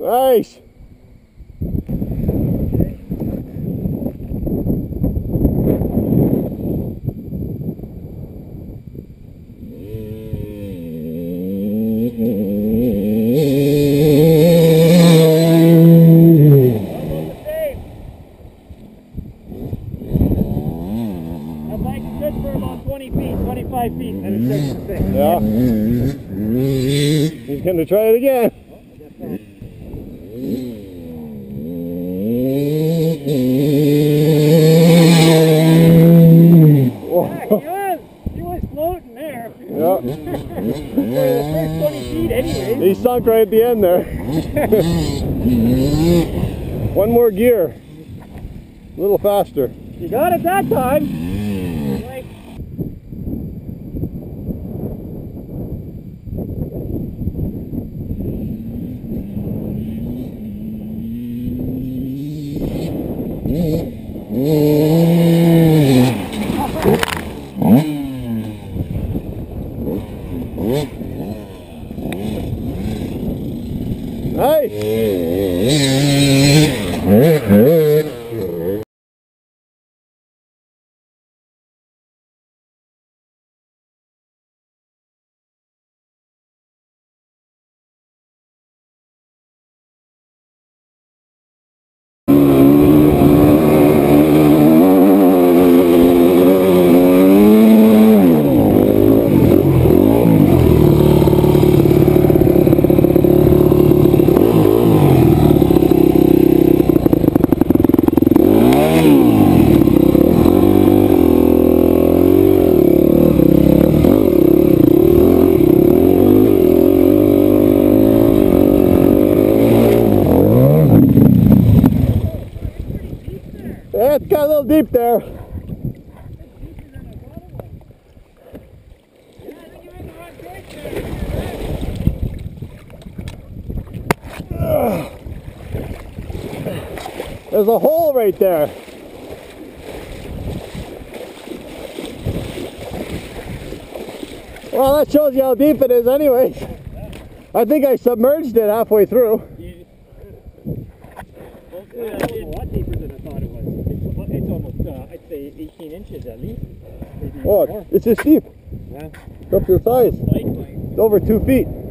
Nice. Yeah. He's gonna try it again. Whoa. He was floating there. Yep. The first 20 feet anyway. He sunk right at the end there. One more gear. A little faster. You got it that time. It's got a little deep there. Yeah, I think you're in the right place there. There's a hole right there. Well, that shows you how deep it is anyways. I think I submerged it halfway through. A lot deeper than I thought it was. It's almost, I'd say 18 inches at least. Oh, more. It's just deep. Yeah. It's up to the size. It's over 2 feet.